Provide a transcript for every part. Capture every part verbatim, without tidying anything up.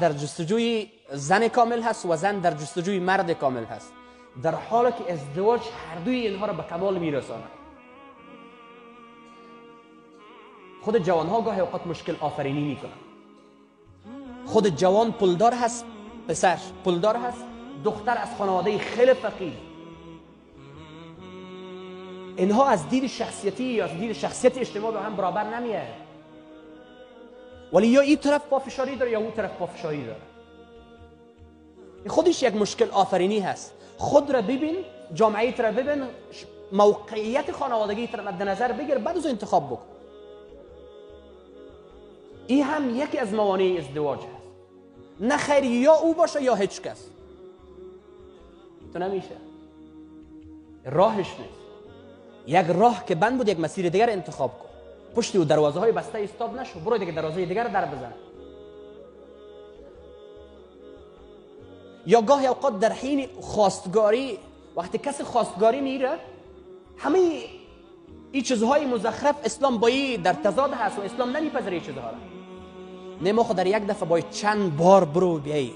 در جستجوی زن کامل هست و زن در جستجوی مرد کامل هست، در حالی که ازدواج هر دوی اینها را به کمال میرساند. خود جوانها گاهی اوقات مشکل آفرینی میکنند. خود جوان پولدار هست، پسر پولدار هست، دختر از خانواده خیلی فقیر. اینها از دید شخصیتی یا از دید شخصیت اجتماع به هم برابر نمیاد، ولی یا این طرف پافشاری داره یا اون طرف پافشاری داره. خودش یک مشکل آفرینی هست. خود را ببین، جامعه را ببین، موقعیت خانوادگی را مد نظر بگیر، بعد از انتخاب بکن. این هم یکی از موانع ازدواج هست. نه خیر یا او باشه یا هیچ کس، تو نمیشه، راهش نیست. یک راه که بند بود یک مسیر دیگر انتخاب کن. پشت و دروازه های بسته ایستاد نشو، برو دیگه دروازه دیگر در بزن. یا گاهی اوقات در حین خواستگاری، وقتی کسی خواستگاری میره، همه این چیزهای مزخرف اسلام با این در تضاد هست و اسلام نمیپذیره این چیزها را. نه، ما خود در یک دفعه باید چند بار برو بیایی.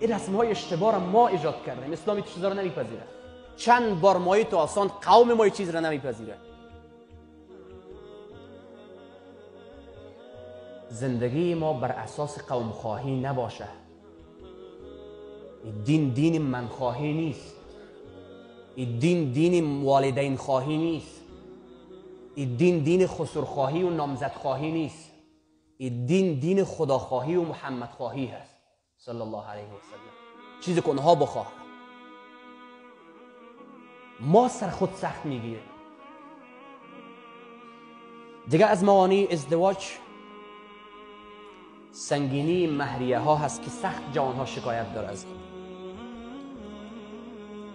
این رسمهای اشتباه را ما ایجاد کردیم. اسلام این چیزها را نمیپذیره. چند بار مایی تو آسان، قوم ما چیز را نمیپذیره. زندگی ما بر اساس قوم خواهی نباشه. دین دین من خواهی نیست. دین دین والدین خواهی نیست. دین دین خسرخواهی و نامزد خواهی نیست. دین دین خداخواهی و محمد خواهی هست، صلی الله علیه و سلم. چیزی که اونها بخواه. ما سر خود سخت میگیره. دیگه از موانع ازدواج سنگینی مهریه ها هست که سخت جوان ها شکایت داره از این.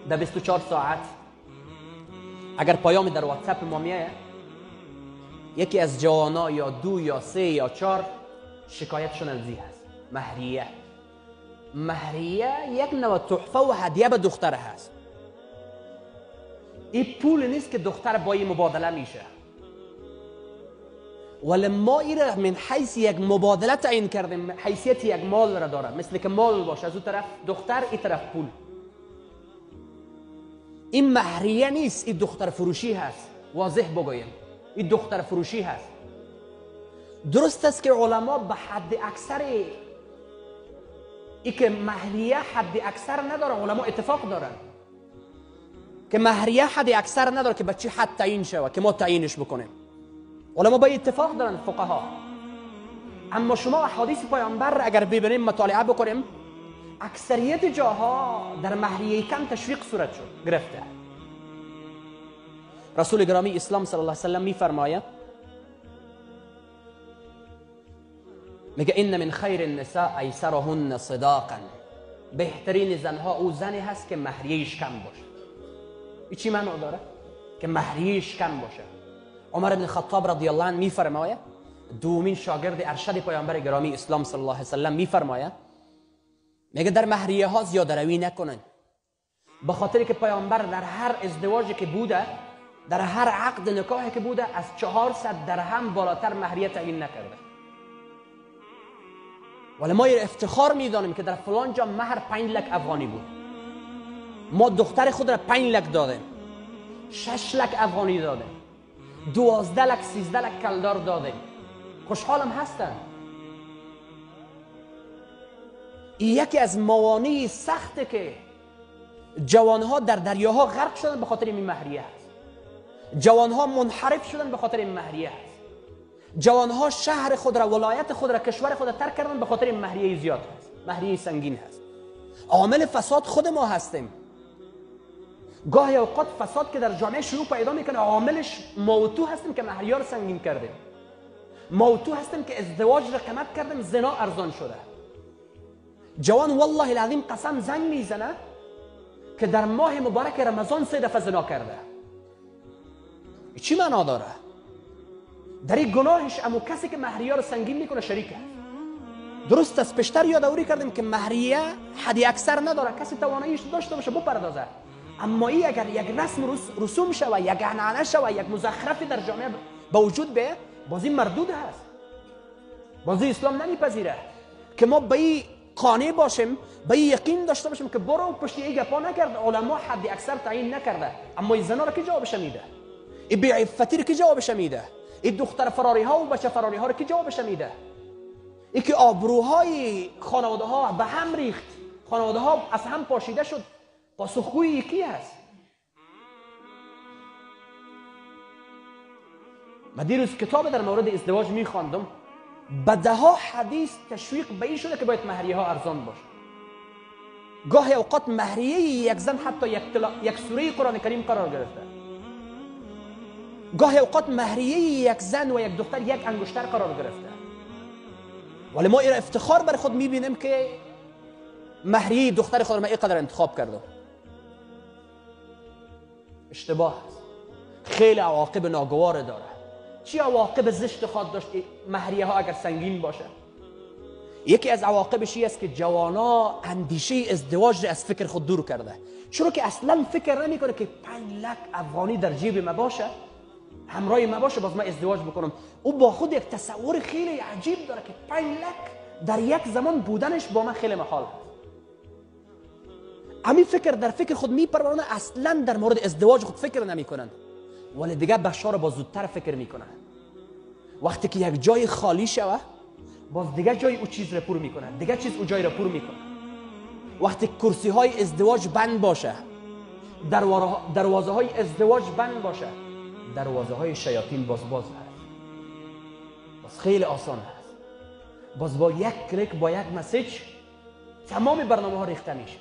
در بیست و چهار ساعت اگر پیام در واتساپ ما میاد، یکی از جوان ها یا دو یا سه یا چهار شکایتشون از این هست. مهریه مهریه یک نوع تحفه و هدیه به دختر هست. این پول نیست که دختر با این مبادله میشه، ولی ما این را من حیث یک مبادله تعیین کردیم، حیثیت یک مال را داره، مثل که مال باشه، از اون طرف دختر، این طرف پول. این مهریه نیست، این دختر فروشی هست. واضح بگویم این دختر فروشی هست. درست است که علما به حد اکثر ای که مهریه حد اکثر نداره، علما اتفاق دارن که مهریه حد اکثر نداره که بچه حد تعیین شود که ما تعیینش بکنیم. علما با اتفاق دارن، فقها. اما شما احادیث پیامبر اگر ببینیم، مطالعه بکنیم، اکثریت جاها در مهریه کم تشویق صورت شد گرفته. رسول گرامی اسلام صلی الله علیه و سلم میفرماید، میگه ان من خیر النساء ایسرهن صداقا. بهترین زنها او زنی هست که مهریهش کم باشه. این چی معنی داره؟ که مهریهش کم باشه. عمر بن خطاب رضی الله عنه میفرماید، دومین شاگرد ارشد پیامبر گرامی اسلام صلی الله علیه و سلم میفرماید، میگه در مهریه ها زیاده روی نکنن، به خاطر که پیامبر در هر ازدواجی که بوده، در هر عقد نکاحی که بوده، از چهارصد درهم بالاتر مهریه تعیین نکرده. ولی ما افتخار میدانیم که در فلان جا مهر پنج لک افغانی بود، ما دختر خود را پنج لک دادیم، شش لک افغانی دادیم، دوازده لک، سیزده لک کلدار دادیم، خوشحالم هستن. این یکی از موانع سخته که جوانها در دریاها غرق شدن به خاطر این مهریه هست. جوانها منحرف شدن به خاطر این مهریه هست. جوانها شهر خود را، ولایت خود را، کشور خود را ترک کردن به خاطر این مهریه زیاد هست. مهریه سنگین هست. عامل فساد خود ما هستیم. گاهی اوقات فساد که در جامعه شروع پیدا میکنه، عاملش موتو هستیم که مهریه را سنگین کردیم. موتو هستیم که ازدواج را کمک کردیم، زنا ارزان شده. جوان والله العظیم قسم زنگ میزنه که در ماه مبارک رمضان سه دفعه زنا کرده. چی معنا داره؟ در این گناهش امو کسی که مهریه رو سنگین میکنه شریک هست. درست است پیشتر یادآوری کردیم که مهریه حدی اکثر نداره، کسی تواناییش داشته باشه بپردازه. اما این اگر یک رسم رس، رسوم شوه، یک عنعنه شوه، یک مزخرفی در جامعه به وجود بیه، باز این مردود هست. بازی اسلام نمیپذیره که ما به این قانع باشیم، به این یقین داشته باشیم که برو پشت این گپا نکرده، علما حد اکثر تعیین نکرده، اما این زنا را که جوابش میده، این بیعفتی را که جوابش میده، این دختر فراری ها و بچه فراری ها را که جوابش میده، این که آبروهای خانواده ها به هم ریخت، خانواده ها از هم پاشیده شد، پاسخگوی یکی هست. من دیروز کتاب در مورد ازدواج میخواندم، به ده ها حدیث تشویق به این شده که باید مهریه ها ارزان باشه. گاهی اوقات مهریه یک زن حتی یک, تلا... یک سوره قرآن کریم قرار گرفته. گاهی اوقات مهریه یک زن و یک دختر یک انگشتر قرار گرفته. ولی ما ایرا افتخار بر خود میبینیم که مهریه دختر خود را من اینقدر انتخاب کردم. اشتباه است. خیلی عواقب ناگواره داره. چی عواقب زشت خواهد داشت مهریه ها اگر سنگین باشه؟ یکی از عواقبش این است که جوانا اندیشه ازدواج از فکر خود دور کرده، چرا که اصلا فکر نمی کنه که پنج لک افغانی در جیب ما باشه، همراه ما باشه، باز من ازدواج بکنم. او با خود یک تصور خیلی عجیب داره که پنج لک در یک زمان بودنش با من خیلی محال است. همین فکر در فکر خود میپرورانه، اصلا در مورد ازدواج خود فکر نمی کنند، ولی دیگه بخشا رو با زودتر فکر میکنن. وقتی که یک جای خالی شوه، باز دیگه جای او چیز رو پر میکنن، دیگه چیز او جای رو پر میکنن. وقتی کرسی های ازدواج بند باشه، دروازه های ازدواج بند باشه، دروازه های شیاطین باز باز هست، باز خیلی آسان هست، باز با یک کلیک، با یک مسیج تمام برنامه ها ریخته میشه.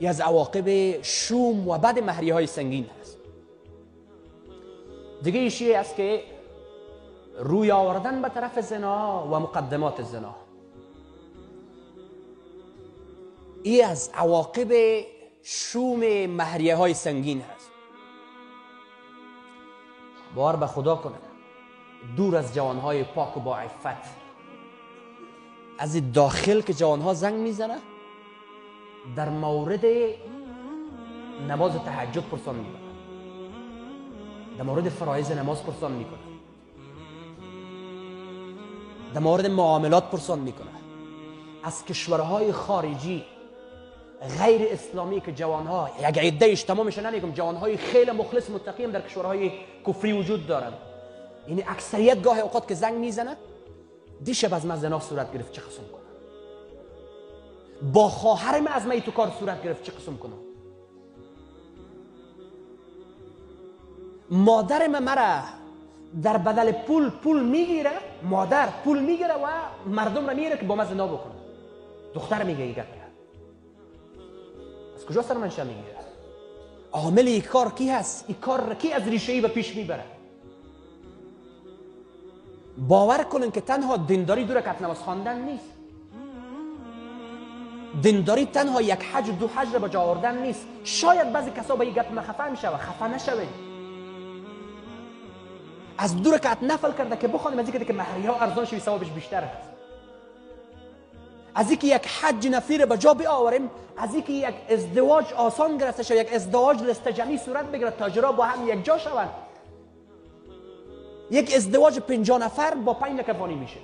یه از عواقب شوم و بعد مهریه های سنگین هست. دیگه ایشی است که روی آوردن به طرف زنا و مقدمات زنا، این از عواقب شوم مهریه های سنگین هست. بار به خدا کنه، دور از جوانهای پاک و با عفت، از داخل که جوانها زنگ میزنه در مورد نماز تهجد پرسان میکنه، در مورد فرایض نماز پرسان میکنه، در مورد معاملات پرسان میکنه. از کشورهای خارجی غیر اسلامی که جوانها، یک عدهش تمامش نمیگم، جوانهای خیلی مخلص متقی هم در کشورهای کفری وجود دارن، یعنی اکثریت گاه اوقات که زنگ میزنه، دیشب از من زنا صورت گرفت، چه قسم کنم؟ با خواهر من از من تو کار صورت گرفت، چه قسم کنم؟ مادر من مرا در بدل پول پول میگیره، مادر پول میگیره و مردم را میگیره که با من زنا بکنه. دختر میگه این گپ از کجا سر منشأ میگیره؟ عامل این کار کی هست؟ این کار کی از ریشه ای به پیش میبره؟ باور کنین که تنها دینداری دور از نماز خواندن نیست، دینداری تنها یک حج و دو حج را به جا آوردن نیست. شاید بعضی کسا به این گپ خفه میشوه، خفه نشوید. از دو رکعت نفل کرده که بخوانیم، از اینکه مهریه ها ارزان شوی ثوابش بیشتر هست، از اینکه یک حج نفلی را به جا بیاوریم، از اینکه یک ازدواج آسان گرفته شود، یک ازدواج لسته جمعی صورت بگیرد، تاجرها با هم یک جا شوند، یک ازدواج پنجاه نفر با پنج لک افغانی میشه،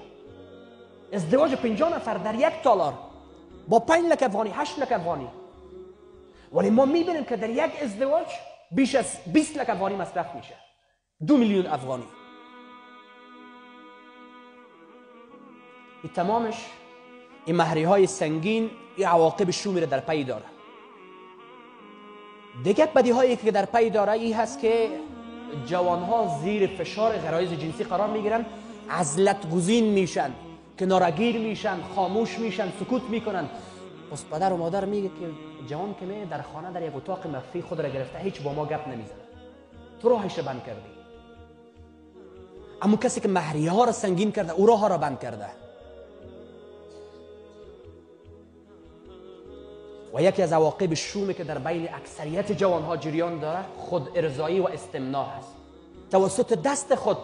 ازدواج پنجاه نفر در یک تالار با پنج لک افغانی، هشت لک افغانی. ولی ما میبینیم که در یک ازدواج بیش از بیست لک افغانی مصرف میشه، دو میلیون افغانی. این تمامش، این مهریه های سنگین، این عواقب شومی را در پی داره. دیگر بدی هایی که در پی داره این هست که جوان ها زیر فشار غرایز جنسی قرار میگیرن، عزلت‌گزین میشن، کنارگیر میشن، خاموش میشن، سکوت میکنن. پس پدر و مادر میگه که جوان که می در خانه در یک اتاق مخفی خود را گرفته، هیچ با ما گپ نمیزنه، تو راهش را بند کردی. اما کسی که مهریه ها را سنگین کرده، او راه ها را بند کرده. و یکی از عواقب شومی که در بین اکثریت جوان ها جریان داره، خود ارضایی و استمناع است. توسط دست خود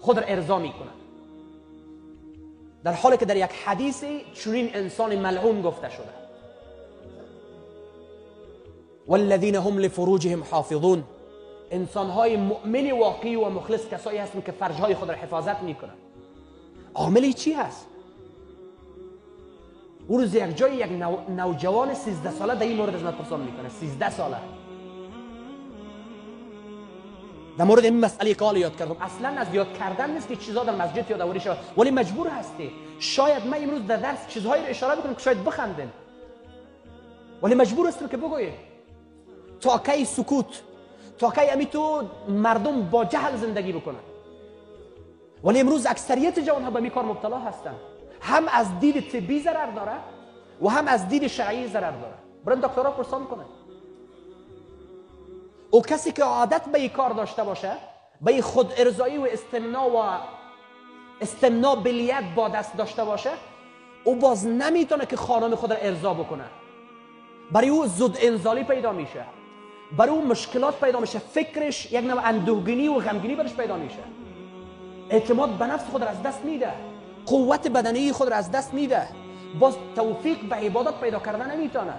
خود را ارضا میکنه، در حالی که در یک حدیثی چنین انسان ملعون گفته شده: والذین هم لفروجهم حافظون انسانهای مؤمن واقعی و مخلص کسایی هستن که فرجهای خود را حفاظت میکنن. عامل چی هست؟ اون روز یک جای یک نوجوان سیزده ساله در این مورد از من پرسان میکنه، سیزده ساله، در مورد این مسئله که حالا یاد کردم. اصلا از یاد کردن نیست که چیزا در مسجد یادآوری شود، ولی مجبور هستی. شاید من امروز در درس چیزهایی رو اشاره بکنم که شاید بخندین، ولی مجبور هستم که بگویم. تا کی سکوت، تا کی امی تو مردم با جهل زندگی بکنن؟ ولی امروز اکثریت جوانها به این کار مبتلا هستن، هم از دید طبی ضرر داره و هم از دید شرعی ضرر داره. برن دکترها پرسان کنه. او کسی که عادت به این کار داشته باشه، به این خود ارضایی و استمنا و استمنا بلیت با دست داشته باشه، او باز نمیتونه که خانم خود را ارضا بکنه. برای او زود انزالی پیدا میشه، برای او مشکلات پیدا میشه، فکرش یک نوع اندوهگینی و غمگینی برش پیدا میشه، اعتماد به نفس خود را از دست میده، قوت بدنی خود را از دست میده، باز توفیق به عبادت پیدا کردن نمیتونه.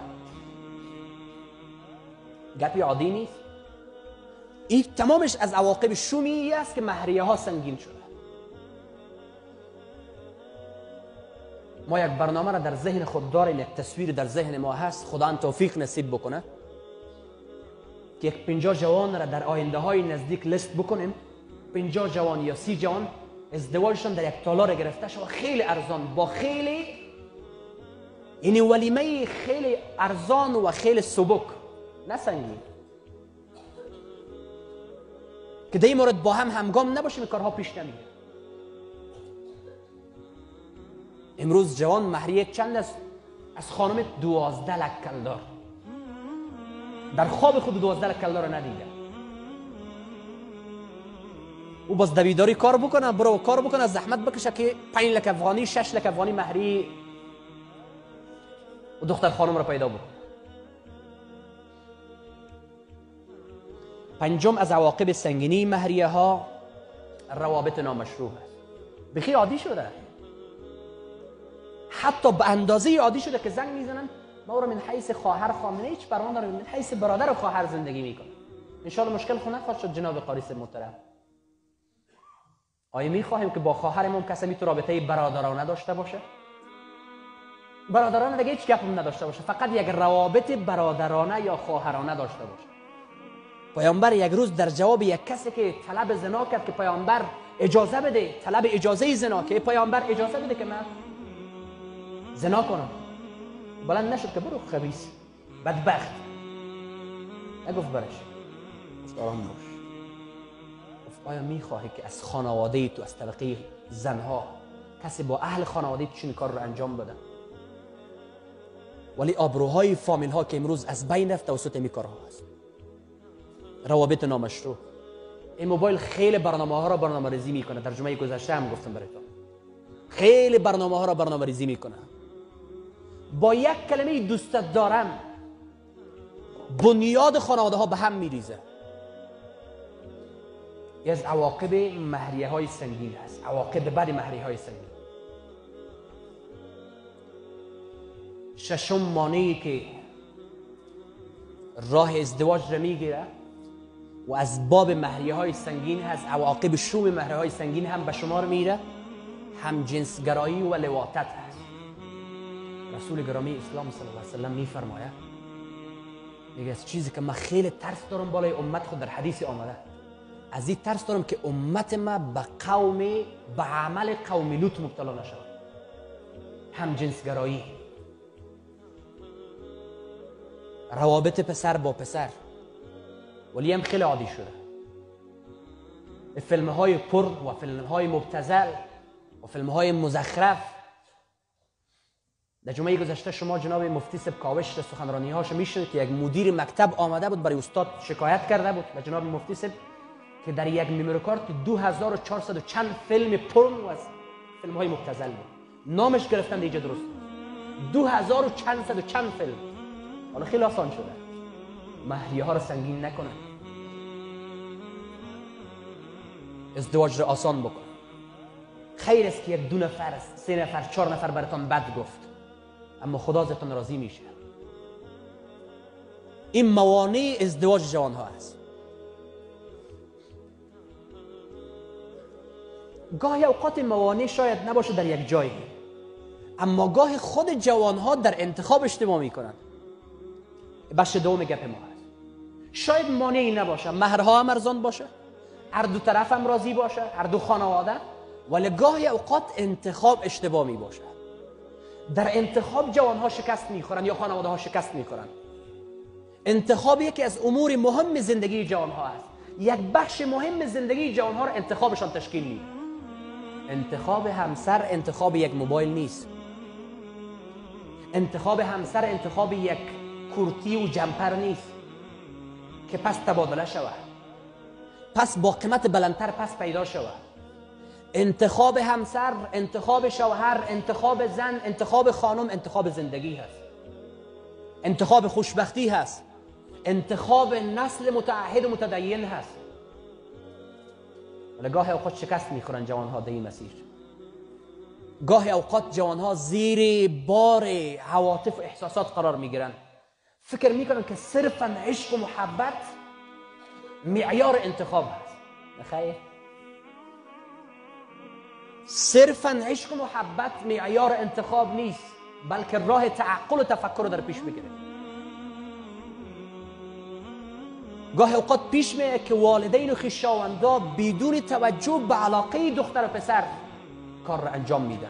گپی عادی نیست. این تمامش از عواقب شومی است که مهریه ها سنگین شده. ما یک برنامه را در ذهن خود داریم، یک تصویر در ذهن ما هست. خدا هم توفیق نصیب بکنه که یک پنجاه جوان را در آینده های نزدیک لیست بکنیم. پنجاه جوان یا سی جوان ازدواجشان در یک تالار گرفته شد، خیلی ارزان، با خیلی یعنی ولیمه خیلی ارزان و خیلی سبک، نه سنگین، که در این مورد با هم همگام نباشیم کارها پیش نمیره. امروز جوان مهریه چند است؟ از خانم دوازده لکلدار، در خواب خود دوازده لکلدار را ندیده. او باز دویداری کار بکنه، برو کار بکنه، زحمت بکشه که پنج لک افغانی، شش لک افغانی مهریه و دختر خانم را پیدا بکنه. پنجم از عواقب سنگینی مهریه ها روابط نامشروع است. بخی عادی شده، حتی به اندازه عادی شده که زنگ میزنن ما رو من حیث خواهر خامنه هیچ برمان داره، من حیث برادر و خواهر زندگی میکنه. انشاءالله مشکل خونه خواهد شد. جناب قاریس محترم، آیا میخواهیم که با خواهرمون کسی تو رابطه برادرانه داشته باشه؟ برادرانه دیگه هیچ گپم نداشته باشه، فقط یک روابط برادرانه یا خواهرانه داشته باشه. پیامبر یک روز در جواب یک کسی که طلب زنا کرد که پیامبر اجازه بده، طلب اجازه زنا، که پیامبر اجازه بده که من زنا کنم، بلند نشد که برو خبیث بدبخت، نگفت برش، گفت آرام باش. گفت آیا میخواهی که از خانواده تو، از طبقه زنها، کسی با اهل خانواده تو چین کار رو انجام بده؟ ولی آبروهای فامیل ها که امروز از بین رفت توسط این کارها هست، روابط نامشروع. این موبایل خیلی برنامه ها را برنامه ریزی میکنه. در جمعه گذشته هم گفتم براتون، خیلی برنامه ها را برنامه ریزی میکنه. با یک کلمه دوستت دارم بنیاد خانواده ها به هم میریزه. از عواقب مهریه های سنگین است، عواقب بعد مهریه های سنگین. ششم مانعی که راه ازدواج را میگیره و از باب مهریه های سنگین هست، عواقب شوم مهریه های سنگین هم به شمار میره، هم جنسگرایی و لواطت هست. رسول گرامی اسلام صلی الله علیه وسلم میفرماید، میگه از چیزی که من خیلی ترس دارم بالای امت خود، در حدیث آمده، از این ترس دارم که امت ما به قوم به عمل قوم لوط مبتلا نشود. هم جنسگرایی، روابط پسر با پسر، ولی هم خیلی عادی شده. فیلم های پر و فیلم های مبتذل و فیلم های مزخرف. در جمعه گذشته شما جناب مفتی سب کاوش سخنرانی هاشو میشنید که یک مدیر مکتب آمده بود برای استاد شکایت کرده بود و جناب مفتی سب که در یک مموری کارت دو هزار و چهارصد و چند فیلم پر و فیلم های مبتذل بود، نامش گرفتند اینجا درست دو هزار و چند صد و چند فیلم. حالا خیلی آسان شده مهریه ها را سنگین نکنه، ازدواج را آسان بکن. خیر است که یک دو نفر است، سه نفر، چهار نفر براتان بد گفت، اما خدا ازتان راضی میشه. این موانع ازدواج جوان ها است. گاهی اوقات موانع شاید نباشه در یک جایی، اما گاهی خود جوانها در انتخاب اشتباه میکنند. بخش دوم گپ ما هست. شاید مانعی نباشه، مهرها هم ارزان باشه، هر دو طرف هم راضی باشه، هر دو خانواده، ولی گاهی اوقات انتخاب اشتباه می باشه. در انتخاب جوانها شکست میخورن یا خانواده ها شکست میخورن. انتخاب یکی از امور مهم زندگی جوانها است. یک بخش مهم زندگی جوانها را انتخابشان تشکیل میده. انتخاب همسر انتخاب یک موبایل نیست. انتخاب همسر انتخاب یک کورتی و جمپر نیست که پس تبادله شود، پس با قیمت بلندتر پس پیدا شود. انتخاب همسر، انتخاب شوهر، انتخاب زن، انتخاب خانم، انتخاب زندگی هست، انتخاب خوشبختی هست، انتخاب نسل متعهد و متدین هست. ولی گاهی اوقات شکست میخورن جوانها در این مسیر. گاهی اوقات جوانها زیر بار عواطف و احساسات قرار میگیرن. فکر میکنن که صرفا عشق و محبت معیار انتخاب هست. نخیر، صرفا عشق و محبت معیار انتخاب نیست، بلکه راه تعقل و تفکر رو در پیش میگیره. گاهی اوقات پیش میاد که والدین و خویشاوندا بدون توجه به علاقه دختر و پسر کار را انجام میدن.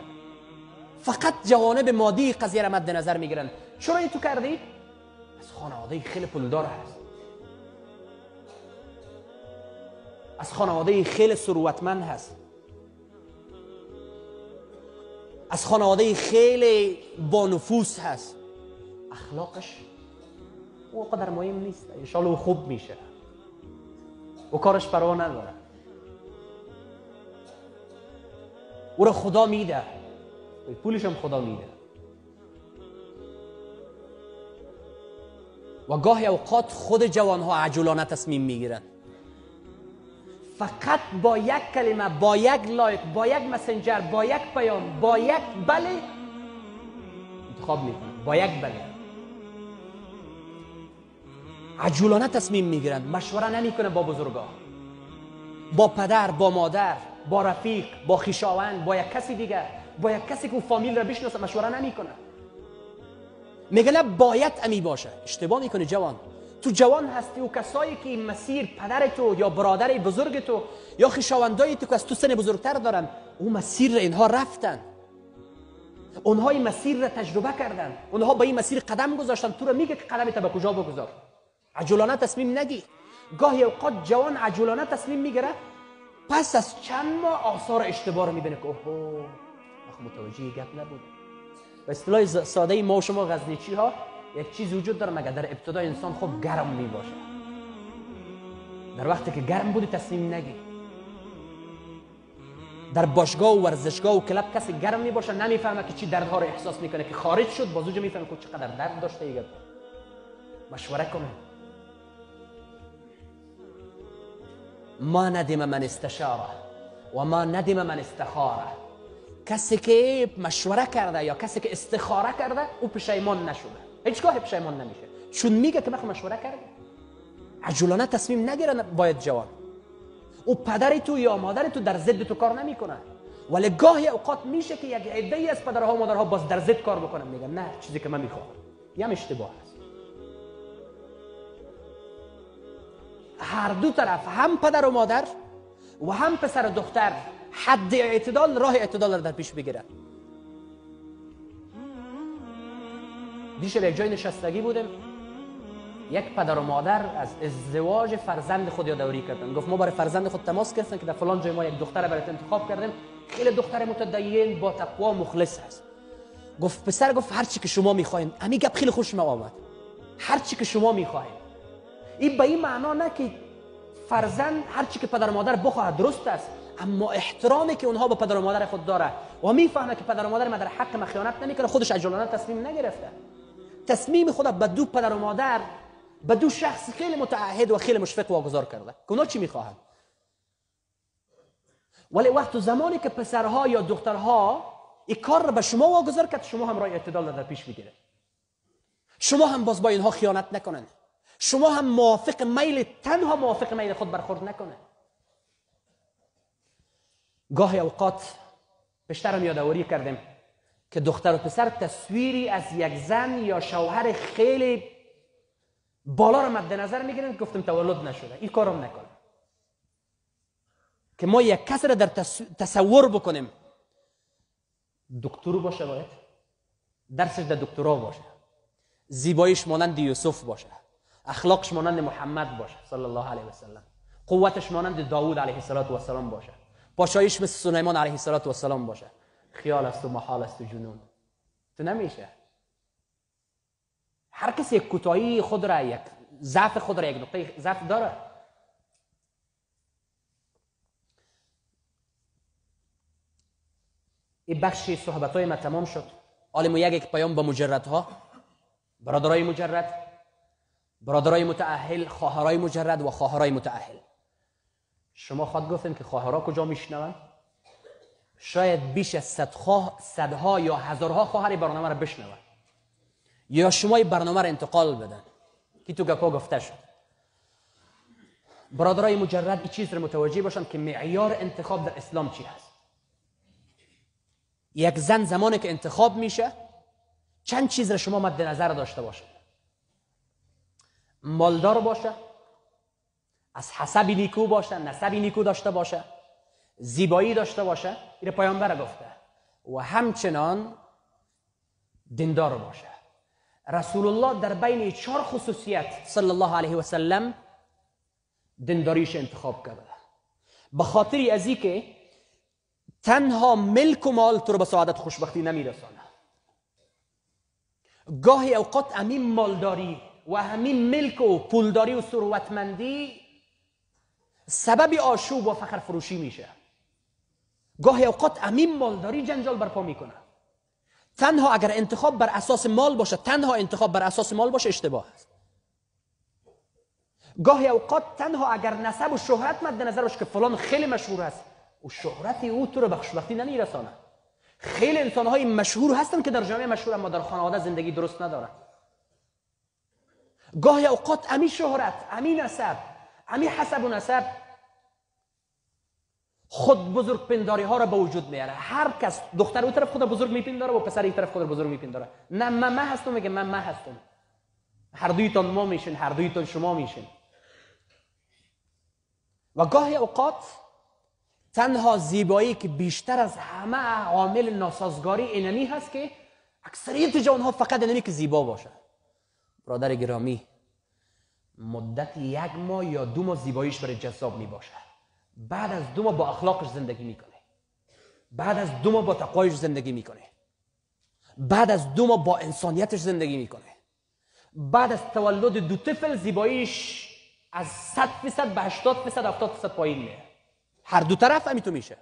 فقط جوانب مادی قضیه را مد نظر میگیرن. چرا این تو کردی؟ از خانواده خیلی پولدار هست، از خانواده خیلی ثروتمند هست، از خانواده خیلی با نفوذ هست. اخلاقش او قدر مهم نیست، انشالله او خوب میشه، او کارش پروا نداره، او را خدا میده، پولش هم خدا میده. و گاهی اوقات خود جوانها عجولانه تصمیم میگیرن. فقط با یک کلمه، با یک لایک، با یک مسنجر، با یک پیام، با یک بله انتخاب میکنن. با یک بله عجولانه تصمیم میگیرن. مشوره نمیکنه با بزرگان، با پدر، با مادر، با رفیق، با خویشاوند، با یک کسی دیگر، با یک کسی که فامیل را بشناسه مشوره نمیکنه. میگه نه باید امی باشه. اشتباه میکنه جوان. تو جوان هستی و کسایی که مسیر پدر تو یا برادر بزرگ تو یا خویشاوندای تو که از تو سن بزرگتر دارن، اون مسیر را اینها رفتن، اونها این مسیر را تجربه کردن، اونها با این مسیر قدم گذاشتن. تو را میگه که قدمت به کجا بگذار. عجولانه تصمیم نگی. گاهی اوقات جوان عجولانه تصمیم میگیره، پس از چند ماه آثار اشتباه رو میبینه که اوه اخ متوجه گپ نبود. به اصطلاح ساده ما و شما غزنیچی ها یک چیز وجود داره، مگر در ابتدا انسان خوب گرم می باشه. در وقتی که گرم بودی تصمیم نگی. در باشگاه و ورزشگاه و کلاب کسی گرم می باشه، نمیفهمه که چی دردها رو احساس میکنه که خارج شد، بازوجه میفهمه که چقدر درد داشته. یک مشوره کنه. ما ندم من استشاره و ما ندم من استخاره. کسی که مشوره کرده یا کسی که استخاره کرده او پشیمان نشده، هیچگاه پشیمان نمیشه، چون میگه که من مشوره کردم. عجولانه تصمیم نگیره. باید جوان او پدر تو یا مادر تو در ضد تو کار نمیکنه، ولی گاهی اوقات میشه که یک عده‌ای از پدرها و مادرها باز در ضد کار بکنن، میگن نه چیزی که من میخوام. یه اشتباه است. هر دو طرف، هم پدر و مادر و هم پسر و دختر، حد اعتدال، راه اعتدال را در پیش بگیره. دیشب یک جای نشستگی بودم، یک پدر و مادر از ازدواج فرزند خود یادآوری کردن. گفت ما برای فرزند خود تماس گرفتیم که در فلان جای ما یک دختر برات انتخاب کردیم، خیلی دختر متدین، با تقوا، مخلص هست. گفت پسر، گفت هر چی که شما میخواین. همین گپ خیلی خوشم آمد. هر چی که شما میخواین، این به این معنا نه که فرزند هر چی که پدر و مادر بخواهد درست است، اما احترامی که اونها به پدر و مادر خود داره و میفهمه که پدر و مادر ما در حق ما خیانت نمیکنه، خودش عجولانه تصمیم نگرفته. تصمیم خود به دو پدر و مادر، به دو شخص خیلی متعهد و خیلی مشفق واگذار کرده که اونا چی میخواهند. ولی وقت و زمانی که پسرها یا دخترها این کار را به شما واگذار کرد، شما هم راه اعتدال را در پیش بگیرید، شما هم باز با اینها خیانت نکنند، شما هم موافق میل تنها موافق میل خود برخورد نکنند. گاهی اوقات بیشترم یادآوری کردیم که دختر و پسر تصویری از یک زن یا شوهر خیلی بالا را مد نظر میگیرن. گفتم تولد نشده، این کارم نکن که ما یک کس را در تصور بکنیم دکتر باشه، باید درسش در دکترا باشه، زیباییش مانند یوسف باشه، اخلاقش مانند محمد باشه صلی الله علیه و سلم، قوتش مانند داوود علیه السلام باشه، پاشایش مثل سلیمان علیه السلام باشه. خیال است و محال است و جنون، تو نمیشه. هر کسی یک کوتاهی خود را، یک ضعف خود را، یک نقطه ضعف داره. این بخشی صحبت‌های ما تمام شد. حالا ما یک پیام با مجردها، برادرای مجرد، برادرای متأهل، خواهرای مجرد و خواهرای متأهل. شما خود گفتین که خواهرها کجا میشنون؟ شاید بیش از صدها صدها یا هزارها خواهر برنامه را بشنون یا شما برنامه را انتقال بدن که تو گپا گفته شد. برادرای مجرد این چیز را متوجه باشن که معیار انتخاب در اسلام چی هست. یک زن زمانی که انتخاب میشه چند چیز را شما مد نظر داشته باشید. مالدار باشه، از حسب نیکو باشه، نسب نیکو داشته باشه، زیبایی داشته باشه، این پیامبر گفته، و همچنان دیندار باشه. رسول الله در بین چهار خصوصیت صلی الله علیه و سلم دینداریش انتخاب کرده. به خاطر از اینکه تنها ملک و مال تو رو به سعادت خوشبختی نمیرسانه. گاهی اوقات همین مالداری و همین ملک و پولداری و ثروتمندی سبب آشوب و فخر فروشی میشه. گاهی اوقات همین مالداری جنجال برپا میکنه. تنها اگر انتخاب بر اساس مال باشه، تنها انتخاب بر اساس مال باشه اشتباه است. گاهی اوقات تنها اگر نسب و شهرت مد نظر باشه که فلان خیلی مشهور است و شهرت او تو رو به خوشبختی نمیرسانه. خیلی انسانهای مشهور هستن که در جامعه مشهور اما در خانواده زندگی درست ندارن. گاهی اوقات امی شهرت، امی نسب، امی حسب و نسب خود بزرگ پنداری ها را به وجود میاره. هر کس دختر اون طرف خود بزرگ میپنداره و پسر یک طرف خود بزرگ میپنداره. نه من من هستم، میگه من من هستم. هر دویتان ما میشین، هر دویتان شما میشین. و گاهی اوقات تنها زیبایی که بیشتر از همه عامل ناسازگاری اینمی هست که اکثریت جوان ها فقط اینمی که زیبا باشه. برادر گرامی، مدت یک ماه یا دو ماه زیباییش برای جذاب می باشه. بعد از دو ماه با اخلاقش زندگی میکنه. بعد از دو ماه با تقوایش زندگی میکنه. بعد از دو ماه با انسانیتش زندگی میکنه. بعد از تولد دو طفل زیباییش از صد فیصد به هشتاد فیصد هفتاد فیصد پایین میره. هر دو طرف همی تو میشه.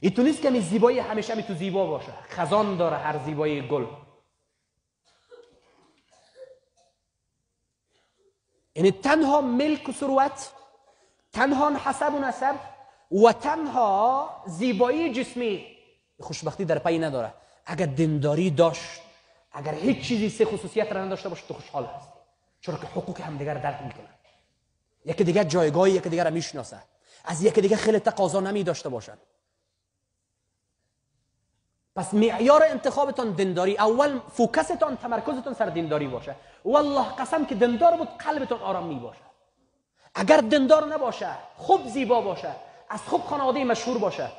این تو نیست که همی زیبایی همیشه همی تو زیبا باشه. خزان داره هر زیبایی گل. یعنی تنها ملک و ثروت، تنها حسب و نسب و تنها زیبایی جسمی خوشبختی در پی نداره. اگر دینداری داشت، اگر هیچ چیزی سه خصوصیت را نداشته باشه، تو خوشحال هستی، چون که حقوق همدیگر را درک میکنن، یکی دیگر جایگاهی یکی دیگر را میشناسه، از یکی دیگر خیلی تقاضا نمی داشته باشن. پس معیار انتخابتان دینداری، اول فوکستان تمرکزتان سر دینداری باشه. والله قسم که دیندار بود قلبتان آرام می باشه. اگر دیندار نباشه، خوب زیبا باشه، از خوب خانواده مشهور باشه،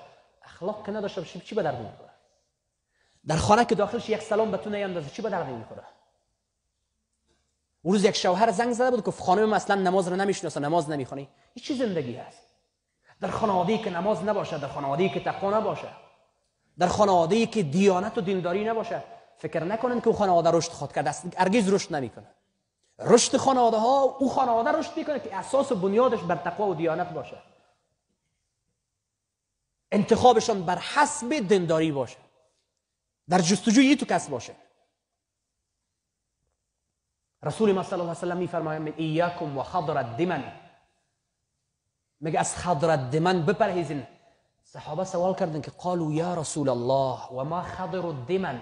اخلاق که نداشته باشه، چی به درد میخوره؟ در خانه که داخلش یک سلام به تو نیندازه، چی به درد میخوره؟ اون روز یک شوهر زنگ زده بود که خانم اصلا نماز رو نمیشناسه، نماز نمیخونه. این چه زندگی هست؟ در خانواده‌ای که نماز نباشه، در خانواده‌ای که تقوا نباشه، در خانواده‌ای که دیانت و دینداری نباشه، فکر نکنن که اون خانواده رشد خود کرده است. هرگز رشد نمیکنه. رشد خانواده ها او خانواده رشد میکنه که اساس و بنیادش بر تقوا و دیانت باشه. انتخابشان بر حسب دینداری باشه. در جستجوی تو کس باشه. رسول ما صلی الله علیه و سلم میفرماید ایاکم و خضر الدمن. میگه از خضر الدمن بپرهیزین. صحابه سوال کردن که قالوا یا رسول الله و ما خضر الدمن؟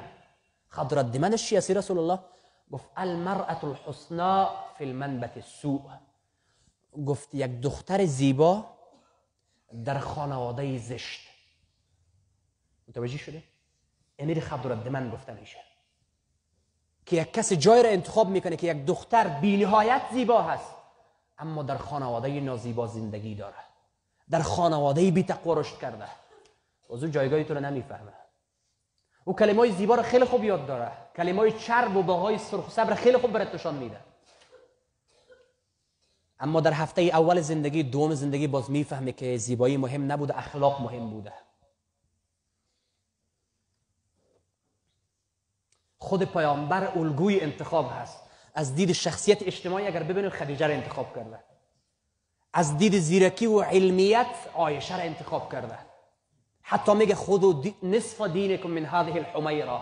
خضر الدمنش چی است رسول الله؟ گفت المرأة الحسناء فی المنبت السوء. گفت یک دختر زیبا در خانواده زشت. متوجه شده؟ این دیگه خبر رد من گفته میشه که یک کسی جای را انتخاب میکنه که یک دختر بی نهایت زیبا هست اما در خانواده نازیبا زندگی داره، در خانواده بی تقوا رشد کرده، از اون جایگاهی تو رو نمیفهمه. او کلمه‌های زیبا رو خیلی خوب یاد داره، کلمه‌های چرب و باهای سرخ و سبر خیلی خوب برات نشان میده، اما در هفته اول زندگی، دوم زندگی باز میفهمه که زیبایی مهم نبوده، اخلاق مهم بوده. خود پیامبر الگوی انتخاب هست. از دید شخصیت اجتماعی اگر ببینیم خدیجه را انتخاب کرده، از دید زیرکی و علمیت عایشه را انتخاب کرده. حتی میگه خود دی... نصف دینکم من هذه الحمیره،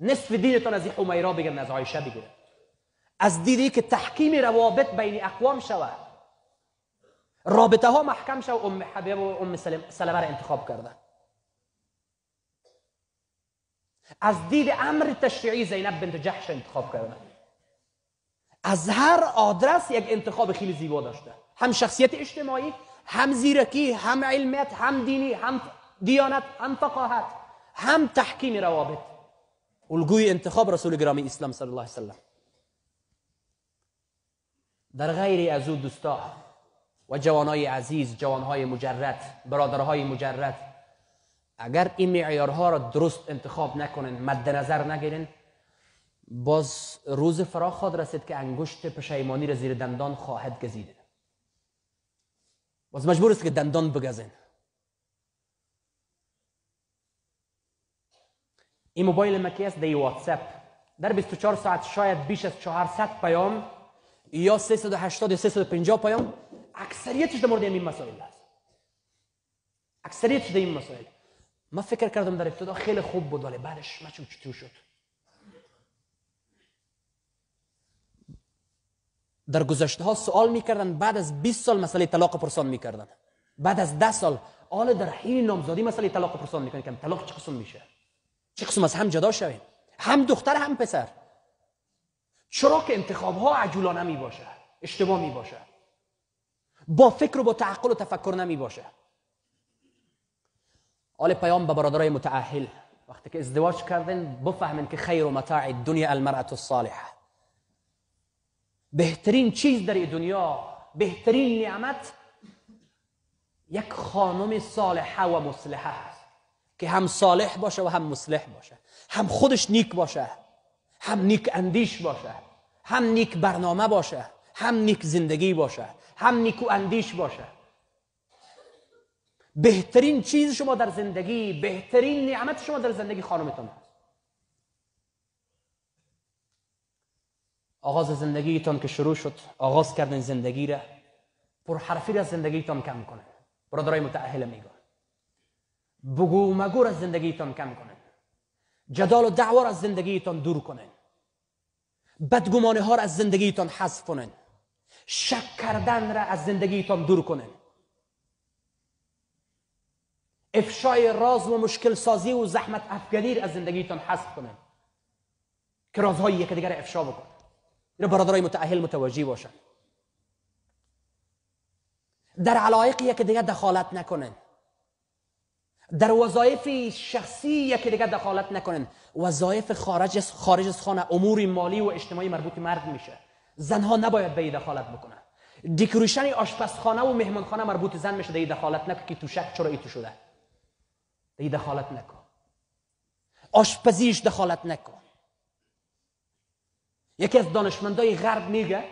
نصف دینتون از این حمیره بگیرن، از عایشه بگیرن. از دیدی که تحکیم روابط بین اقوام شود، رابطه ها محکم شود. ام حبیبه و ام سلمه را انتخاب کرده. از دید امر تشریعی زینب بنت جحش انتخاب کرده. از هر آدرس یک انتخاب خیلی زیبا داشته، هم شخصیت اجتماعی، هم زیرکی، هم علمیت، هم دینی، هم دیانت، هم فقاهت، هم تحکیم روابط. الگوی انتخاب رسول گرامی اسلام صلی الله علیه وسلم. در غیر از او دوستا و جوانای عزیز، جوانهای مجرد، برادرهای مجرد، اگر این معیارها را درست انتخاب نکنین، مد نظر نگیرین، باز روز فرا خود رسید که انگشت پشیمانی را زیر دندان خواهد گزید. باز مجبور است که دندان بگزین. این موبایل مکی است، دی واتساپ. در بیست و چهار ساعت شاید بیش از چهارصد پیام یا سیصد و هشتاد یا سیصد و پنجاه پیام، اکثریتش در مورد این مسائل است. اکثریتش در این مسائل. ما فکر کردم در ابتدا خیلی خوب بود ولی بعدش مچو چطور شد. در گذشته ها سوال میکردن، بعد از بیست سال مسئله طلاق پرسان میکردن، بعد از ده سال. حالا در حین نامزدی مسئله طلاق پرسان میکنن که طلاق چه قسم میشه، چه قسم از هم جدا شویم، هم دختر هم پسر. چرا که انتخاب ها عجولانه می باشه، اشتباه می باشه، با فکر و با تعقل و تفکر نمی باشه. آل پیام به برادرای متعهل وقتی که ازدواج کردن بفهمن که خیر متاع الدنیا المرأة الصالحه، بهترین چیز در دنیا، بهترین نعمت یک خانم صالحه و مصلحه است که هم صالح باشه و هم مصلح باشه، هم خودش نیک باشه، هم نیک اندیش باشه، هم نیک برنامه باشه، هم نیک زندگی باشه، هم نیکو اندیش باشه. بهترین چیز شما در زندگی، بهترین نعمت شما در زندگی خانمتون هست. آغاز زندگیتان که شروع شد، آغاز کردن زندگی را، پرحرفی را از زندگیتان کم کنه. برادرای متأهل میگن بگو مگو را از زندگیتان کم کنه، جدال و دعوا را از زندگیتان دور کنه، بدگمانی ها را از زندگیتان حذف کنه، شک کردن را از زندگیتان دور کنه، افشای راز و مشکل سازی و زحمت افکنی را از زندگیتان حذف کنه که رازهای یک دیگر را افشا بکنه. اینا برادرای متأهل متوجه باشن، در علایق یک دیگر دخالت نکنن، در وظایف شخصی یک دیگر دخالت نکنن. وظایف خارج از خارج از خانه، امور مالی و اجتماعی مربوط مرد میشه، زنها نباید به دخالت بکنن. دکوریشن آشپزخانه و مهمانخانه مربوط زن میشه، دیگه دخالت نکن که توشک چرا ایتو شده، دیگه دخالت نکن. آشپزیش دخالت نکن. یکی از دانشمندای غرب میگه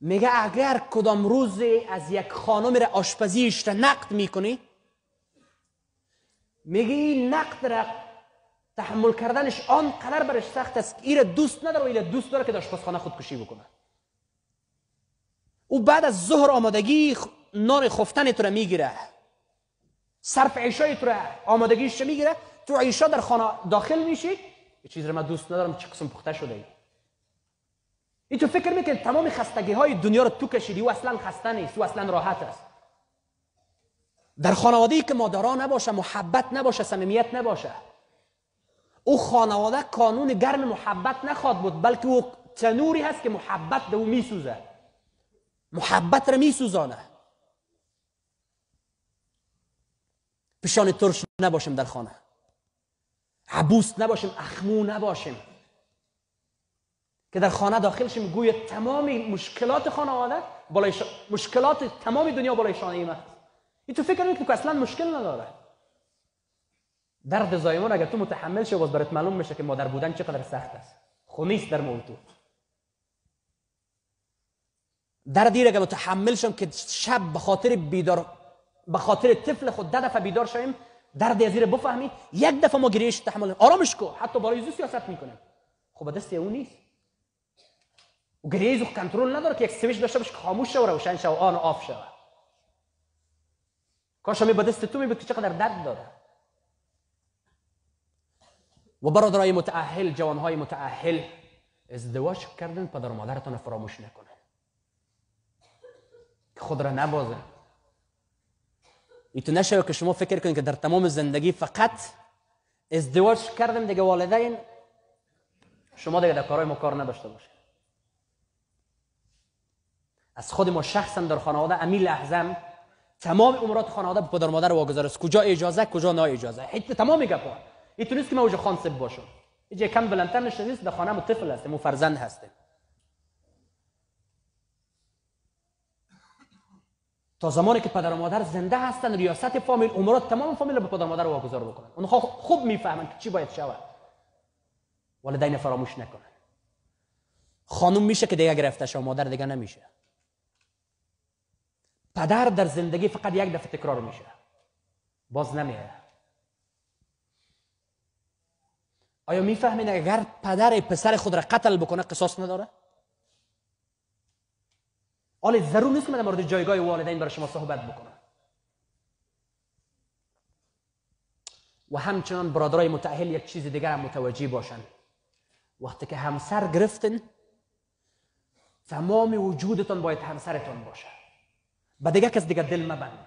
میگه اگر کدام روز از یک خانم را آشپزیش را نقد میکنی، میگه این نقد را تحمل کردنش آنقدر برش سخت است که این را دوست نداره و این را دوست داره که در آشپزخانه خودکشی بکنه. او بعد از ظهر آمادگی نان خفتن تو را میگیره، صرف عشای تو را آمادگیش را میگیره، تو عشا در خانه داخل میشی، یه چیز را من دوست ندارم، چه قسم پخته شده ای. ای تو فکر میکنی تمام خستگی های دنیا رو تو کشیدی و اصلا خسته نیست و اصلا راحت است. در خانواده ای که مادرها نباشه، محبت نباشه، صمیمیت نباشه، او خانواده کانون گرم محبت نخواد بود، بلکه او تنوری هست که محبت به او میسوزه، محبت را میسوزانه. پیشانی ترش نباشیم در خانه، عبوس نباشیم، اخمو نباشیم، که در خانه داخل شیم گویا تمامی مشکلات خانواده بالای ش... مشکلات تمام دنیا بالای شانه ما. این تو فکر میکنی که اصلا مشکل نداره. درد زایمان اگر تو متحمل شی باز برات معلوم میشه که مادر بودن چقدر سخت است. خونیست در موضوع. دردی را که متحمل شم که شب به خاطر بیدار به خاطر طفل خود ده دفعه بیدار شیم، دردی از این بفهمی یک دفعه ما گریش تحمل آرامش کو، حتی برای زو سیاست میکنه. خب دست اون نیست. و گریز رو کنترل نداره که یک سویچ داشته باشه که خاموش شه و روشن شه و آن آف شه. کاش می با دست تو میبود که چقدر درد داره. و برادرای متأهل، جوانهای متأهل، ازدواج کردن پدر و مادرتان فراموش نکنن، که خود را نبازن. ایتو نشه که شما فکر کنید که در تمام زندگی فقط ازدواج کردن دیگه والدین شما دیگه در کارهای ما کار نداشته باشه. از خود ما شخصا در خانواده امی لحظم تمام عمرات خانواده به پدر مادر واگذار است، کجا اجازه کجا نه اجازه. حیت تمام گپا ایتون نیست که ما اوج خانسب باشم، اینجا کم بلندتر نشین نیست، در خانه ما طفل هستیم، ما فرزند هستیم. تا زمانی که پدر و مادر زنده هستن ریاست فامیل، عمرات تمام فامیل به پدر مادر واگذار بکنن. اونها خوب میفهمن که چی باید شود. والدین فراموش نکنن. خانم میشه که دیگه گرفته شو، مادر دیگه نمیشه. پدر در زندگی فقط یک دفعه تکرار میشه، باز نمیاد. آیا میفهمین اگر پدر پسر خود را قتل بکنه قصاص نداره؟ آله ضرور نیست که من در مورد جایگاه والدین برای شما صحبت بکنم. و همچنان برادرای متأهل یک چیز دیگر هم متوجه باشن، وقتی که همسر گرفتن تمام وجودتان باید همسرتان باشه، به دیگه کس دیگه دل مبند.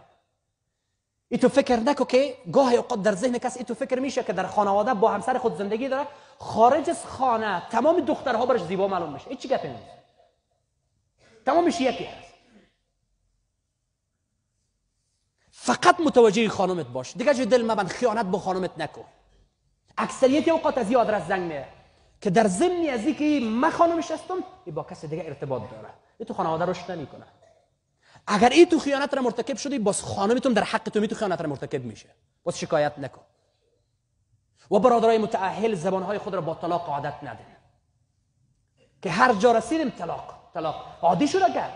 ایتو فکر نکو که گاهی اوقات در ذهن کس ایتو فکر میشه که در خانواده با همسر خود زندگی داره، خارج از خانه تمام دخترها برش زیبا معلوم میشه. این چی گپه؟ تمامش یکی هست. فقط متوجه خانومت باش، دیگه جو دل مبند، خیانت با خانومت نکو. اکثریت اوقات از یه آدرس زنگ میره که در ضمن از اینکه من خانومش هستم ای با کس دیگه ارتباط داره، این تو خانواده رشد نمیکنه. اگر ای تو خیانت را مرتکب شدی باز خانومتون در حق تو می تو خیانت را مرتکب میشه، باز شکایت نکن. و برادرای متأهل زبانهای خود را با طلاق عادت نده، که هر جا رسیدیم طلاق طلاق عادی شده. کرد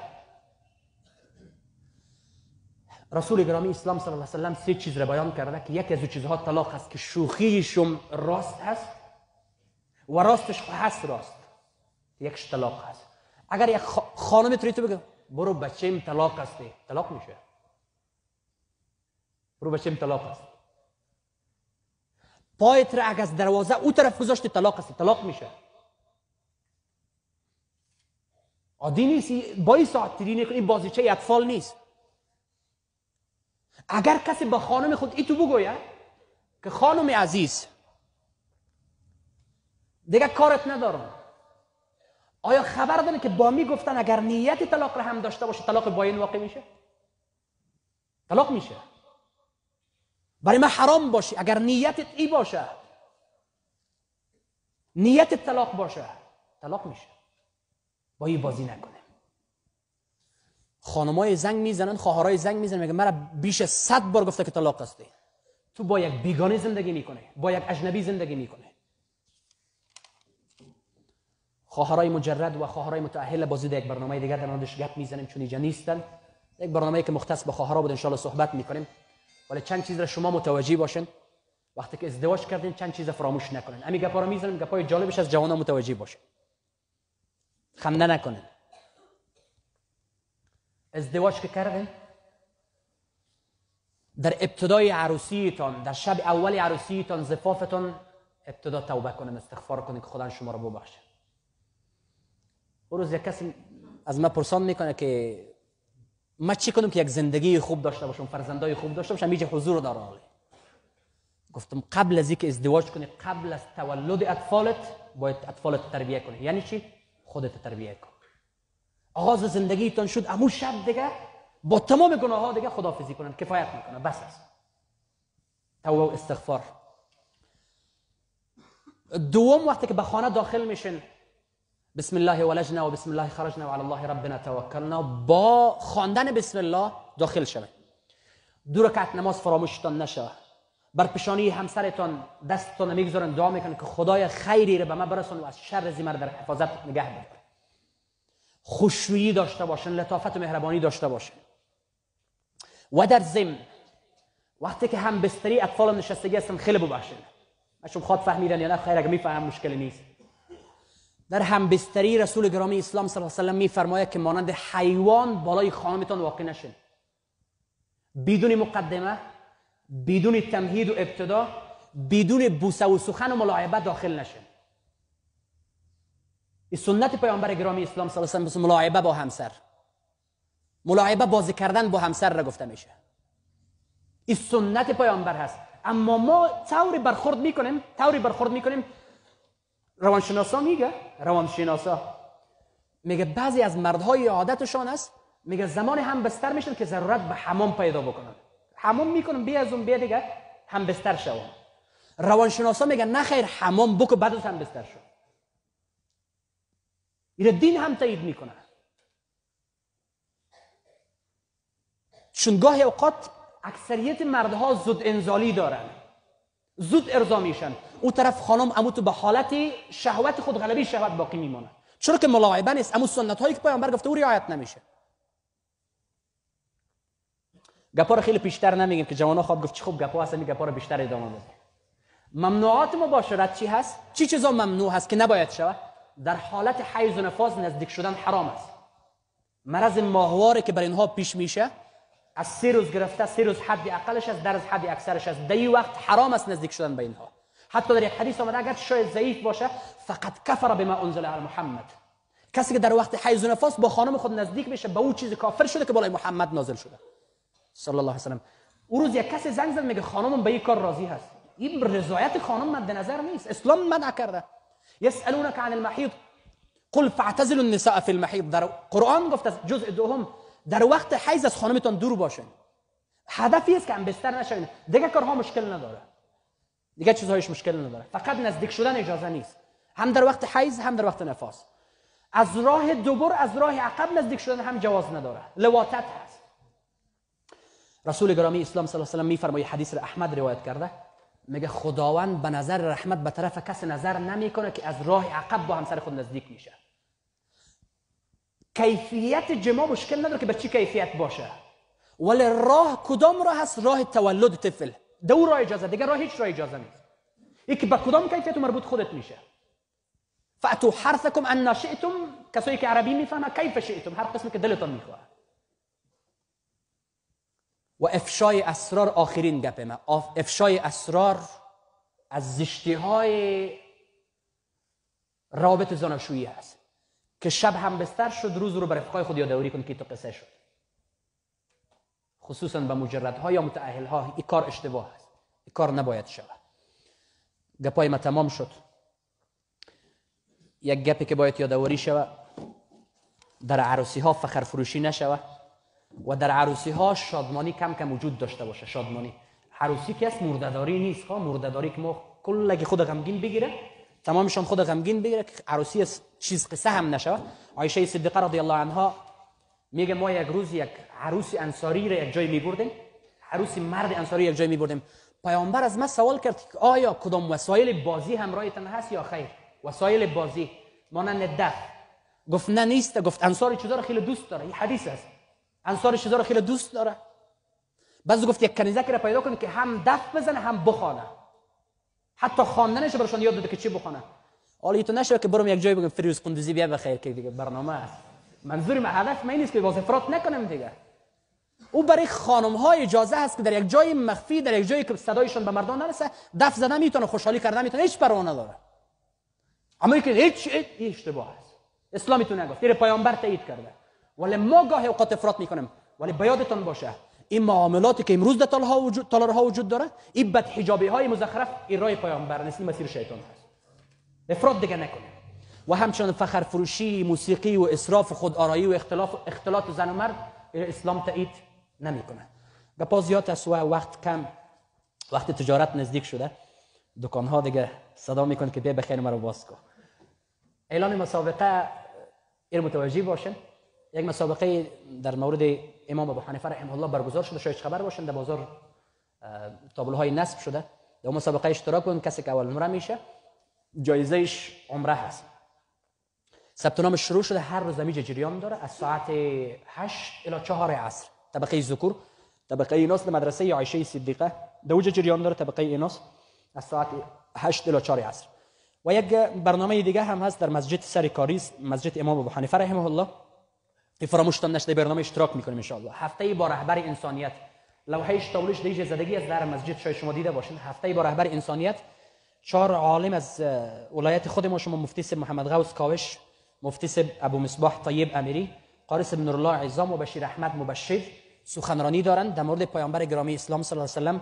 رسول گرامی اسلام صلی الله علیه و سلم سه چیز را بیان کرده که یکی از چیزها طلاق هست، که شوخیشم راست هست و راستش هست راست، یکش طلاق هست. اگر یک خانم توی تو بگه برو بچه‌م طلاق هستی، طلاق میشه. برو بچه‌م طلاق هستی. پایت را اگه از دروازه او طرف گذاشتی طلاق هستی، طلاق میشه. عادی نیست، بایی ساعت تیری نکنی، این بازیچه اطفال نیست. اگر کسی به خانم خود ایتو بگوید که خانم عزیز دیگه کارت ندارم، آیا خبر داره که با می گفتن اگر نیت طلاق را هم داشته باشه طلاق باین واقع میشه؟ طلاق میشه. برای من حرام باشه اگر نیتت ای باشه، نیت طلاق باشه، طلاق میشه. با این بازی نکنه. خانمای زنگ میزنن، خواهرای زنگ میزنن میگه مرا بیش از صد بار گفته که طلاق هستی. تو با یک بیگانه زندگی میکنه، با یک اجنبی زندگی میکنه. خواهرای مجرد و خواهرای متأهل باز یک برنامه دیگه در موردش گپ میزنیم چون اینجا نیستن. یک برنامه‌ای که مختص به خواهرها بود ان شاءالله صحبت میکنیم. ولی چند چیز را شما متوجه باشین وقتی که ازدواج کردین، چند چیز را فراموش نکنین. همین گپا را میزنیم، گپای جالبش از جوانا متوجه باشین، خنده نکنین. ازدواج که کردین در ابتدای عروسیتان، در شب اول عروسیتان، زفافتون ابتدا توبه کنین، استغفار کنین که خدا شما را ببخشه. روز یک کسی از من پرسان میکنه که من چی کنم که یک زندگی خوب داشته باشم، فرزندای خوب داشته باشم، هیچ حضور داره حالی. گفتم قبل از اینکه ازدواج کنی، قبل از تولد اطفالت باید اطفالت تربیه کنی. یعنی چی؟ خودت تربیه کن. آغاز زندگیتون شد امو شب دیگه با تمام گناه ها دیگه خداحافظی کنن، کفایت میکنه، بس است. توبه و استغفار. الدوم وقتی که به خانه داخل میشین بسم الله ولجنا و بسم الله خرجنا و علی الله ربنا توکلنا با خواندن بسم الله داخل شوید. دو رکعت نماز فراموشتان نشه. بر پیشانی همسرتان دستتان میگذارن دعا میکنن که خدای خیری رو به من برسون و از شر زمر در حفاظت نگه دار. خوشرویی داشته باشن، لطافت و مهربانی داشته باشن. و در ضمن وقتی که هم بستری اطفال نشستگی هستن خیلی ببخشن. شما خود فهمیدن یا نه خیر، اگه میفهم مشکلی نیست. در هم بستری رسول گرامی اسلام صلی الله علیه و سلم میفرماید که مانند حیوان بالای خانمتان واقع نشین. بدون مقدمه، بدون تمهید و ابتدا، بدون بوسه و سخن و ملاعبه داخل نشین. سنت پیامبر گرامی اسلام صلی الله علیه و سلم ملاعبه با همسر، ملاعبه بازی کردن با همسر را گفته میشه. این سنت پیامبر هست، اما ما طوری برخورد میکنیم، طوری برخورد میکنیم. روانشناسا میگه، روانشناسا میگه بعضی از مردهای عادتشان است، میگه زمان هم بستر میشن که ضرورت به حمام پیدا بکنن، حمام میکنن بیا از اون بیا دیگه هم بستر شو. روانشناسا میگه نه خیر، حمام بکو بعد از هم بستر شو. این دین هم تایید میکنه، چون گاهی اوقات اکثریت مردها زود انزالی دارن، زود ارضا میشن. اون طرف خانم امو تو به حالت شهوت خود، غلبی شهوت باقی میمونه، چرا که ملاعبه نیست، امو سنت هایی که پیامبر گفته او رعایت نمیشه. گپا رو خیلی بیشتر نمیگیم که جوانا خواب گفت چی خوب گپا هست، این گپا رو بیشتر ادامه بده. ممنوعات مباشرت چی هست؟ چی چیزا ممنوع هست که نباید شود؟ در حالت حیض و نفاس نزدیک شدن حرام است. مرض ماهواره که بر اینها پیش میشه از سه روز گرفته، سه روز حد اقلش است، در از حد اکثرش است. در این وقت حرام است نزدیک شدن به اینها. حتی در یک حدیث آمده اگر شاید ضعیف باشه، فقط کفر بما انزل علی محمد، کسی که در وقت حیض و نفاس با خانم خود نزدیک میشه به او چیز کافر شده که بالای محمد نازل شده صلی الله علیه و سلم. اون روز یک کسی زنگ زد میگه خانمم به این کار راضی هست. این رضایت خانم مد نظر نیست، اسلام منع کرده. يسألونك عن المحيض قل فاعتزلوا النساء في المحيض. در قرآن گفت جزء دوم در وقت حیض از خانمتان دور باشین. هدفی است که هم بستر نشین، دیگه کارها مشکل نداره، دیگه چیزهایش مشکل نداره، فقط نزدیک شدن اجازه نیست، هم در وقت حیض هم در وقت نفاس. از راه دوبر، از راه عقب نزدیک شدن هم جواز نداره، لواطت هست. رسول گرامی اسلام صلی الله علیه و سلم میفرماید، حدیث را احمد روایت کرده، میگه خداوند به نظر رحمت به طرف کسی نظر نمیکنه که از راه عقب با همسر خود نزدیک میشه. کیفیت جما مشکل نداره که به چی کیفیت باشه، ولی راه کدام راه هست؟ راه تولد طفل، دو راه اجازه، دیگه راه هیچ راه اجازه نیست. یکی به کدام کیفیت مربوط خودت میشه. فاتو حرثکم ان شئتم، کسایی که عربی میفهمه کیف شئتم، هر قسمی که دلتون میخواد. و افشای اسرار، آخرین گپ ما، افشای اسرار از زشتی های روابط زناشویی هست که شب هم بستر شد، روز رو به رفقای خود یادآوری کن که تو قصه شد. خصوصا به مجردها یا متأهلها این کار اشتباه است، این کار نباید شود. گپای ما تمام شد. یک گپی که باید یادآوری شود، در عروسی ها فخر فروشی نشود و در عروسی ها شادمانی کم کم وجود داشته باشه. شادمانی عروسی که است مردداری نیست، خواه مردداری که ما کلگی خود غمگین بگیره، تمامشان خود غمگین بگیره، که عروسی است چیز قصه هم نشه. عایشه صدیقه رضی الله عنها میگه ما یک روز یک عروس انصاری را یک جای میبردیم، عروس مرد انصاری یک جای میبردیم. پیامبر از من سوال کرد که آیا کدام وسایل بازی همراهتان هست یا خیر؟ وسایل بازی مانند دف، گفت نه نیست. گفت انصاری چطور خیلی دوست داره، این حدیث است، انصار چیزا رو خیلی دوست داره. بعضی گفت یک کنیزکی را پیدا کن که هم دف بزنه هم بخونه، حتی خواندنش برشون یاد بده که چی بخونه. حالا تو نشه که برم یک جای بگم فیروز قندوزی بیا بخیر که دیگه برنامه است. منظور ما هدف من نیست که باز افراط نکنم دیگه. او برای خانم ها اجازه هست که در یک جای مخفی، در یک جایی که صدایشون به مردان نرسه، دف زدن میتونه، خوشحالی کردن میتونه، هیچ پروا نداره. اما اینکه هیچ اشتباه است. اسلام تو نگفت، این پیامبر تایید کرده. ولی ما گاهی اوقات افراط میکنیم. ولی به یادتان باشه این معاملاتی که امروز در تالارها وجود تالارها وجود داره، این بد حجابی های مزخرف، این راه پیامبر نیست، این مسیر شیطان هست. افراط دیگه نکنیم. و همچنان فخر فروشی، موسیقی و اسراف و خودآرایی و اختلاف اختلاط زن و مرد، اسلام تایید نمیکنه. گپا زیاد است و وقت کم. وقتی تجارت نزدیک شده دکان‌ها دیگه صدا میکنه که بیا بخیر مرا باز کن. اعلان مسابقه ایر متوجه باشن. یک مسابقه در مورد امام ابو حنیفه رحمه الله برگزار شده، شاید خبر باشن، در بازار تابلوهای نصب شده. در مسابقه اشتراک کن، کسی که اول عمره میشه جایزهش عمره هست. ثبت نام شروع شده، هر روز میجه جریان داره از ساعت هشت الی چهار عصر. طبقه ذکور، طبقه ایناس در مدرسه عایشه صدیقه دوجه جریان داره، طبقه ایناس از ساعت هشت الی چهار عصر. و یک برنامه دیگه هم هست در مسجد سرکاری، مسجد امام ابو حنیفه رحمه الله، که فراموش نشه، برنامه اشتراک میکنیم ان شاء الله. هفته با رهبر انسانیت، لوحه تابلوش دیجه زدگی از در مسجد، شاید شما دیده باشین. هفته با رهبر انسانیت، چهار عالم از ولایت خود ما، شما مفتی محمد غوث کاوش، مفتی ابو مصباح طیب امیری، قارس بن الله عظام و بشیر احمد مبشر سخنرانی دارند در مورد پیامبر گرامی اسلام صلی الله علیه و سلم.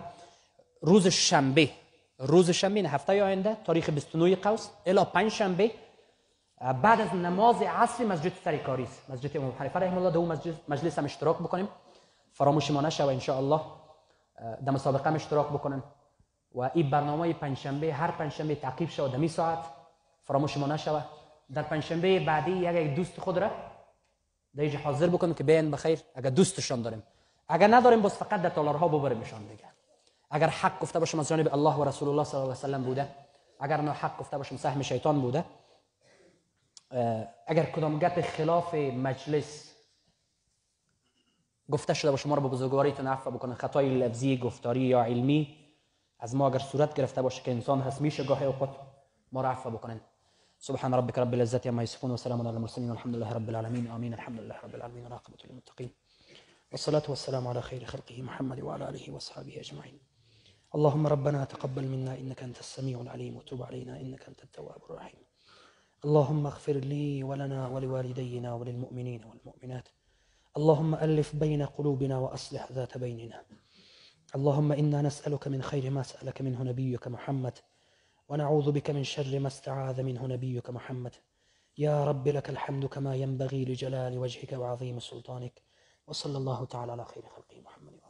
روز شنبه، روز شنبه هفته آینده، تاریخ بیست و نه قوس الی پنج شنبه بعد از نماز عصر، مسجد سرکاری، مسجد امام حنیفه رحمه الله، دو مسجد مجلس هم اشتراک بکنیم، فراموش ما نشه و ان شاء الله در مسابقه هم اشتراک بکنن. و این برنامه پنجشنبه هر پنجشنبه تعقیب شو دمی ساعت، فراموش ما نشه. در پنجشنبه بعدی یک دوست خود را دیگه حاضر بکنیم که بیان بخیر، اگر دوستشان داریم. اگر نداریم بس فقط در تالارها ببریمشان دیگه. اگر حق گفته باشم از جانب الله و رسول الله صلی الله علیه و سلم بوده، اگر نه حق گفته باشم سهم شیطان بوده. اگر کدام گپ خلاف مجلس گفته شده باشه، ما را به بزرگواریتون عفو بکنه. خطای لفظی، گفتاری یا علمی از ما اگر صورت گرفته باشه که انسان هست، میشه گاهی اوقات، ما را عفو بکنن. سبحان ربك رب العزة عما يصفون وسلام على المرسلين والحمد لله رب العالمين. آمين. الحمد لله رب العالمين والعاقبة للمتقين والصلاة والسلام على خير خلقه محمد وعلى آله وأصحابه أجمعين. اللهم ربنا تقبل منا إنك أنت السميع العليم وتب علينا إنك أنت التواب الرحيم. اللهم اغفر لي ولنا ولوالدينا وللمؤمنين والمؤمنات. اللهم ألف بين قلوبنا وأصلح ذات بيننا. اللهم إنا نسألك من خير ما سألك منه نبيك محمد، ونعوذ بك من شر ما استعاذ منه نبيك محمد. يا رب لك الحمد كما ينبغي لجلال وجهك وعظيم سلطانك، وصلى الله تعالى على خير خلقه محمد.